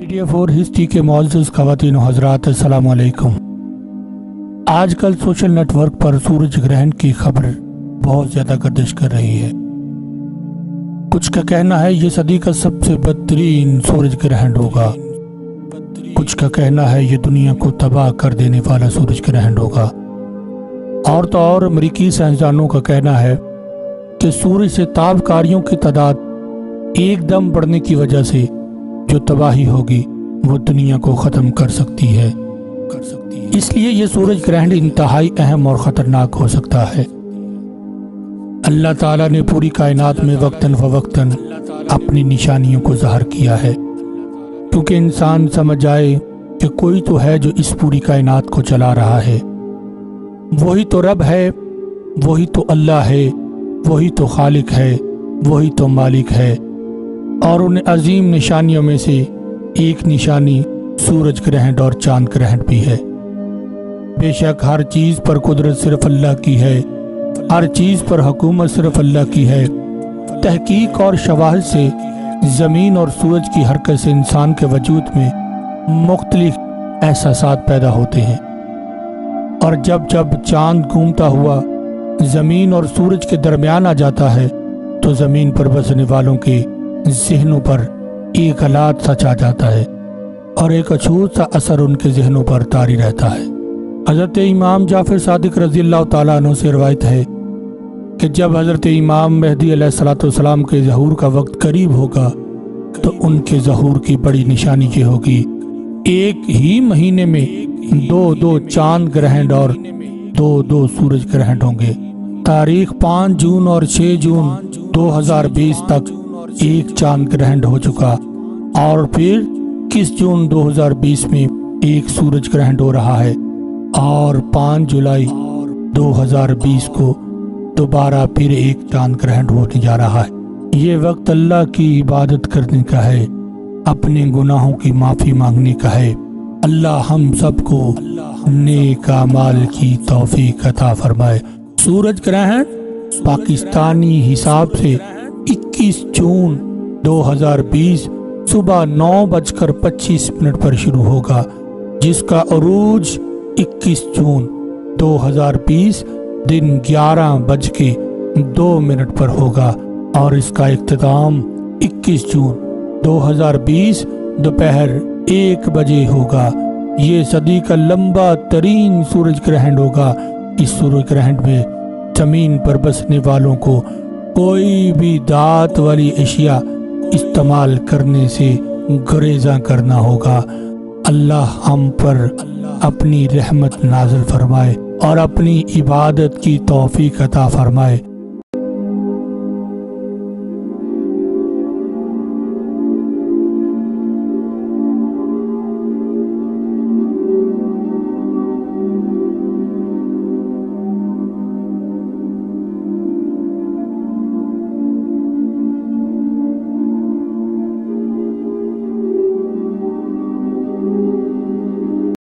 Media 4 history के मौजूद खवातीन और हजरात अस्सलाम वालेकुम। आजकल सोशल नेटवर्क पर सूरज ग्रहण की खबर बहुत ज़्यादा गर्दिश कर रही है। कुछ का कहना है ये सदी का सबसे बदतरीन सूरज ग्रहण होगा, कुछ का कहना है ये दुनिया को तबाह कर देने वाला सूरज ग्रहण होगा, और तो और अमरीकी साइंसदानों का कहना है कि सूर्य से ताबकारियों की तादाद एकदम बढ़ने की वजह से जो तबाही होगी वो दुनिया को ख़त्म कर सकती है। इसलिए ये सूरज ग्रहण इंतहाई अहम और ख़तरनाक हो सकता है। अल्लाह ताला ने पूरी कायनात में वक्तन फवक्तन अपनी निशानियों को ज़ाहिर किया है, क्योंकि इंसान समझ आए कि कोई तो है जो इस पूरी कायनात को चला रहा है। वही तो रब है, वही तो अल्लाह है, वही तो खालिक है, वही तो मालिक है। और उन अजीम निशानियों में से एक निशानी सूरज ग्रहण और चांद ग्रहण भी है। बेशक हर चीज़ पर कुदरत सिर्फ अल्लाह की है, हर चीज़ पर हुकूमत सिर्फ अल्लाह की है। तहकीक और शवाहिद से ज़मीन और सूरज की हरकत से इंसान के वजूद में मुख्तलिफ एहसासात पैदा होते हैं, और जब जब चांद घूमता हुआ ज़मीन और सूरज के दरमियान आ जाता है तो ज़मीन पर बसने वालों के जहनों पर एक हालात सा छा जाता है और एक अछूत सा असर उनके जहनों पर तारी रहता है। हज़रत इमाम जाफ़र सादिक रज़ी अल्लाह ताला अन्हु से रवायत है कि जब हज़रत इमाम महदी अलैहिस्सलाम के ज़हूर का वक्त करीब होगा तो उनके ज़हूर की बड़ी निशानी ये होगी, एक ही महीने में दो दो चांद ग्रहण और दो दो सूरज ग्रहण होंगे। तारीख 5 जून और 6 जून 2020 तक एक चांद ग्रहण हो चुका, और फिर 21 जून 2020 में एक सूरज ग्रहण हो रहा है, और 5 जुलाई 2020 को दोबारा फिर एक चांद ग्रहण होने जा रहा है। ये वक्त अल्लाह की इबादत करने का है, अपने गुनाहों की माफ़ी मांगने का है। अल्लाह हम सबको नेक अमाल की तौफीक अता फरमाए। सूरज ग्रहण पाकिस्तानी हिसाब से 21 जून 2020 सुबह 9:25 पर शुरू होगा, जिसका अरूज 21 जून 2020 दिन 11:02 पर होगा, और इसका इख्तिताम 21 जून 2020 दोपहर 1 बजे होगा। ये सदी का लंबा तरीन सूरज ग्रहण होगा। इस सूरज ग्रहण में ज़मीन पर बसने वालों को कोई भी दांत वाली अशिया इस्तेमाल करने से गुरेजा करना होगा। अल्लाह हम पर अपनी रहमत नाज़िल फरमाए और अपनी इबादत की तौफीक अता फरमाए।